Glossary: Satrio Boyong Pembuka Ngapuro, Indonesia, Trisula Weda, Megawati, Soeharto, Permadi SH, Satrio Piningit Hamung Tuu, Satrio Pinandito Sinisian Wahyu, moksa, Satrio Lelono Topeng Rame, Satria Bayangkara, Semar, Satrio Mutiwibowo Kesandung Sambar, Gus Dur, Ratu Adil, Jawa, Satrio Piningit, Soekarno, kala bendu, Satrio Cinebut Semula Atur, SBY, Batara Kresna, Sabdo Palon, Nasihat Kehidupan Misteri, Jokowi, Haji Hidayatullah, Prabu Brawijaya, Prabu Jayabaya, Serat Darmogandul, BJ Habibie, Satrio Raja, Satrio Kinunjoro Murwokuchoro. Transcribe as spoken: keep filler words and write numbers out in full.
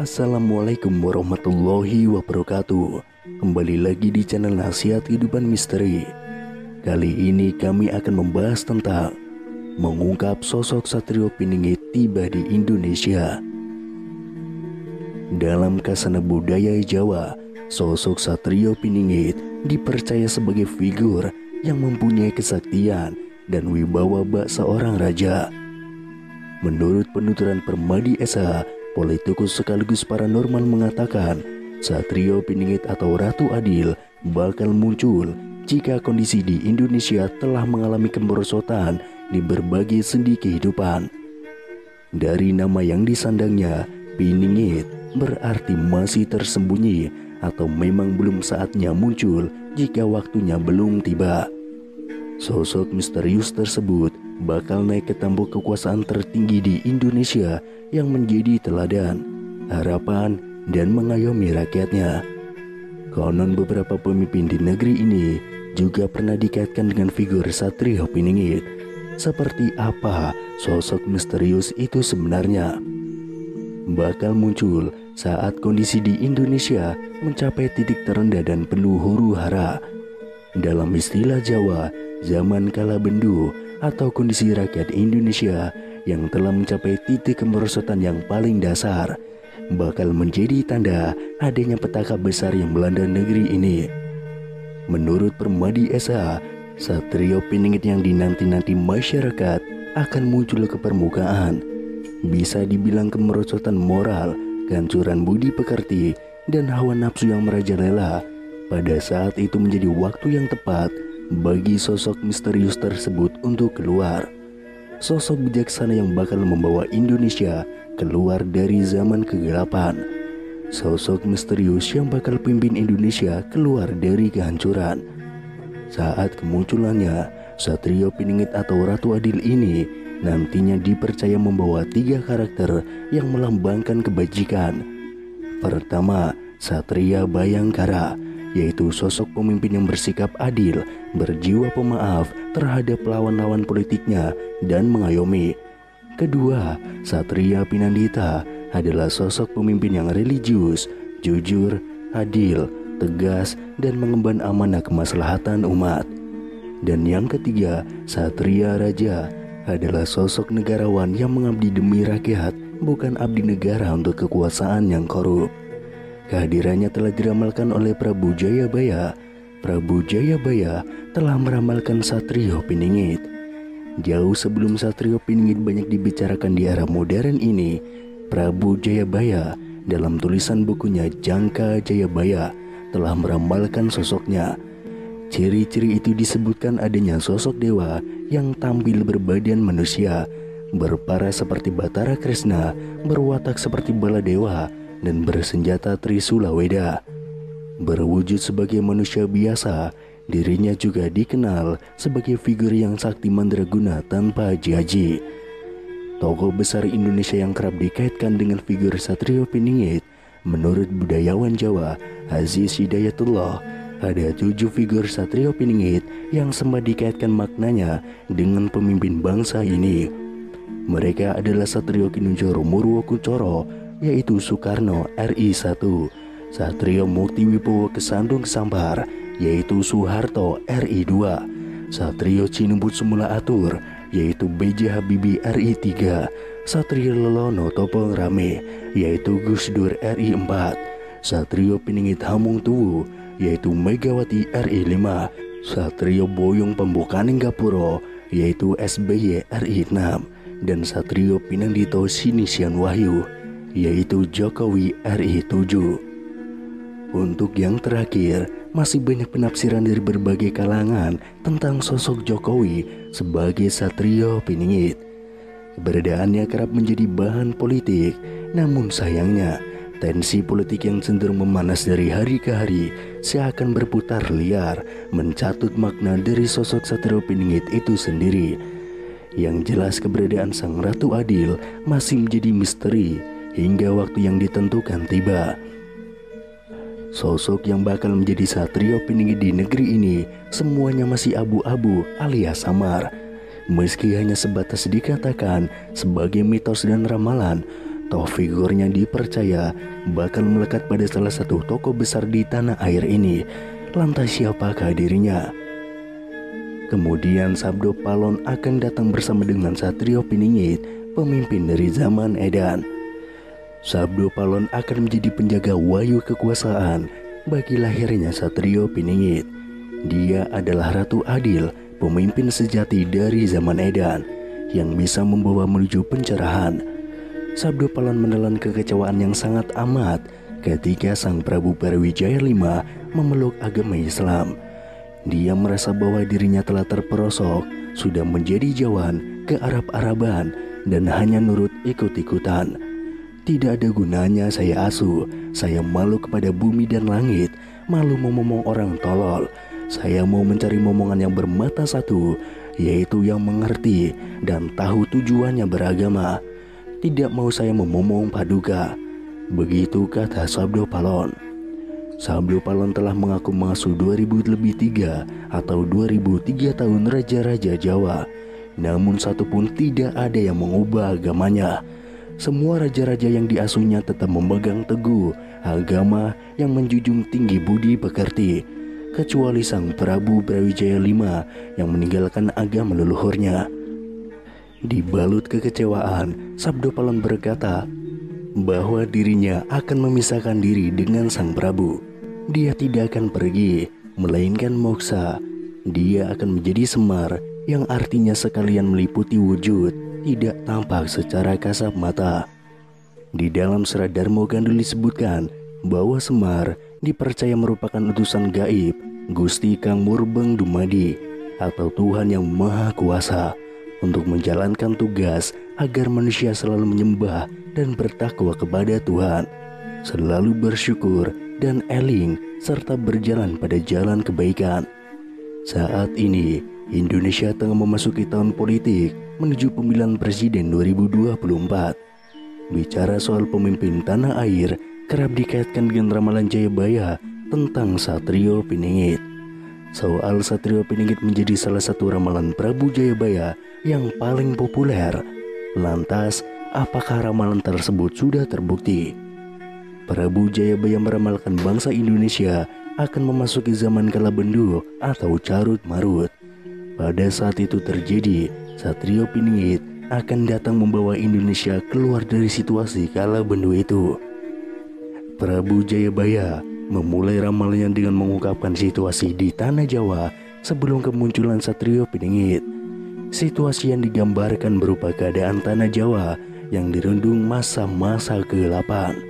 Assalamualaikum warahmatullahi wabarakatuh. Kembali lagi di channel Nasihat Kehidupan Misteri. Kali ini kami akan membahas tentang mengungkap sosok Satrio Piningit tiba di Indonesia. Dalam kasana budaya Jawa, sosok Satrio Piningit dipercaya sebagai figur yang mempunyai kesaktian dan wibawa bak seorang raja. Menurut penuturan Permadi S H, politikus sekaligus paranormal mengatakan Satrio Piningit atau Ratu Adil bakal muncul jika kondisi di Indonesia telah mengalami kemerosotan di berbagai sendi kehidupan. Dari nama yang disandangnya, Piningit berarti masih tersembunyi atau memang belum saatnya muncul jika waktunya belum tiba. Sosok misterius tersebut bakal naik ke tampuk kekuasaan tertinggi di Indonesia yang menjadi teladan, harapan, dan mengayomi rakyatnya. Konon beberapa pemimpin di negeri ini juga pernah dikaitkan dengan figur Satrio Piningit. Seperti apa sosok misterius itu sebenarnya? Bakal muncul saat kondisi di Indonesia mencapai titik terendah dan penuh huru-hara. Dalam istilah Jawa, zaman kala bendu atau kondisi rakyat Indonesia yang telah mencapai titik kemerosotan yang paling dasar bakal menjadi tanda adanya petaka besar yang melanda negeri ini. Menurut Permadi S H, Satrio Piningit yang dinanti-nanti masyarakat akan muncul ke permukaan. Bisa dibilang kemerosotan moral, kehancuran budi pekerti, dan hawa nafsu yang merajalela pada saat itu menjadi waktu yang tepat bagi sosok misterius tersebut untuk keluar. Sosok bijaksana yang bakal membawa Indonesia keluar dari zaman kegelapan. Sosok misterius yang bakal pimpin Indonesia keluar dari kehancuran. Saat kemunculannya, Satrio Piningit atau Ratu Adil ini nantinya dipercaya membawa tiga karakter yang melambangkan kebajikan. Pertama, Satria Bayangkara, yaitu sosok pemimpin yang bersikap adil, berjiwa pemaaf terhadap lawan-lawan politiknya dan mengayomi. Kedua, Satrio Pinandito adalah sosok pemimpin yang religius, jujur, adil, tegas, dan mengemban amanah kemaslahatan umat. Dan yang ketiga, Satrio Raja adalah sosok negarawan yang mengabdi demi rakyat, bukan abdi negara untuk kekuasaan yang korup. Kehadirannya telah diramalkan oleh Prabu Jayabaya. Prabu Jayabaya telah meramalkan Satrio Piningit. Jauh sebelum Satrio Piningit banyak dibicarakan di era modern ini, Prabu Jayabaya dalam tulisan bukunya Jangka Jayabaya telah meramalkan sosoknya. Ciri-ciri itu disebutkan adanya sosok dewa yang tampil berbadan manusia, berpara seperti Batara Kresna, berwatak seperti bala dewa, dan bersenjata Trisula Weda. Berwujud sebagai manusia biasa, dirinya juga dikenal sebagai figur yang sakti mandraguna tanpa jaji. Tokoh besar Indonesia yang kerap dikaitkan dengan figur Satrio Piningit, menurut budayawan Jawa Haji Hidayatullah, ada tujuh figur Satrio Piningit yang sempat dikaitkan maknanya dengan pemimpin bangsa ini. Mereka adalah Satrio Kinunjoro Murwokuchoro, yaitu Soekarno R I satu, Satrio Mutiwibowo Kesandung Sambar, yaitu Soeharto R I dua, Satrio Cinebut Semula Atur, yaitu B J Habibie R I tiga, Satrio Lelono Topeng Rame, yaitu Gus Dur R I empat, Satrio Piningit Hamung Tuu, yaitu Megawati R I lima, Satrio Boyong Pembuka Ngapuro, yaitu S B Y R I enam, dan Satrio Pinandito Sinisian Wahyu, yaitu Jokowi R I tujuh. Untuk yang terakhir, masih banyak penafsiran dari berbagai kalangan tentang sosok Jokowi sebagai Satrio Piningit. Keberadaannya kerap menjadi bahan politik, namun sayangnya tensi politik yang cenderung memanas dari hari ke hari seakan berputar liar, mencatut makna dari sosok Satrio Piningit itu sendiri. Yang jelas keberadaan sang Ratu Adil masih menjadi misteri hingga waktu yang ditentukan tiba. Sosok yang bakal menjadi Satrio Piningit di negeri ini semuanya masih abu-abu alias samar. Meski hanya sebatas dikatakan sebagai mitos dan ramalan, toh figurnya dipercaya bakal melekat pada salah satu tokoh besar di tanah air ini. Lantas siapakah dirinya? Kemudian Sabdo Palon akan datang bersama dengan Satrio Piningit, pemimpin dari zaman Edan. Sabdo Palon akan menjadi penjaga wahyu kekuasaan bagi lahirnya Satrio Piningit. Dia adalah Ratu Adil, pemimpin sejati dari zaman Edan, yang bisa membawa menuju pencerahan. Sabdo Palon menelan kekecewaan yang sangat amat ketika sang Prabu Brawijaya lima memeluk agama Islam. Dia merasa bahwa dirinya telah terperosok, sudah menjadi jawan ke Arab-Araban dan hanya nurut ikut-ikutan. Tidak ada gunanya saya asuh, saya malu kepada bumi dan langit, malu memomong orang tolol. Saya mau mencari momongan yang bermata satu, yaitu yang mengerti dan tahu tujuannya beragama. Tidak mau saya memomong paduka. Begitu kata Sabdo Palon. Sabdo Palon telah mengaku mengasuh dua ribu lebih tiga atau dua ribu tiga tahun raja-raja Jawa. Namun satu pun tidak ada yang mengubah agamanya. Semua raja-raja yang diasuhnya tetap memegang teguh agama yang menjunjung tinggi budi pekerti, kecuali sang Prabu Brawijaya lima yang meninggalkan agama leluhurnya. Dibalut kekecewaan, Sabdo Palon berkata bahwa dirinya akan memisahkan diri dengan sang Prabu. Dia tidak akan pergi, melainkan moksa. Dia akan menjadi Semar, yang artinya sekalian meliputi wujud, tidak tampak secara kasat mata. Di dalam Serat Darmogandul disebutkan bahwa Semar dipercaya merupakan utusan gaib Gusti Kang Murbeng Dumadi, atau Tuhan yang Maha Kuasa, untuk menjalankan tugas agar manusia selalu menyembah dan bertakwa kepada Tuhan, selalu bersyukur dan eling serta berjalan pada jalan kebaikan. Saat ini Indonesia tengah memasuki tahun politik menuju pemilihan presiden dua ribu dua puluh empat. Bicara soal pemimpin tanah air kerap dikaitkan dengan ramalan Jayabaya tentang Satrio Piningit. Soal Satrio Piningit menjadi salah satu ramalan Prabu Jayabaya yang paling populer. Lantas apakah ramalan tersebut sudah terbukti? Prabu Jayabaya meramalkan bangsa Indonesia akan memasuki zaman kala bendu atau carut marut. Pada saat itu terjadi, Satrio Piningit akan datang membawa Indonesia keluar dari situasi kala bendu itu. Prabu Jayabaya memulai ramalannya dengan mengungkapkan situasi di tanah Jawa sebelum kemunculan Satrio Piningit. Situasi yang digambarkan berupa keadaan tanah Jawa yang dirundung masa-masa kegelapan.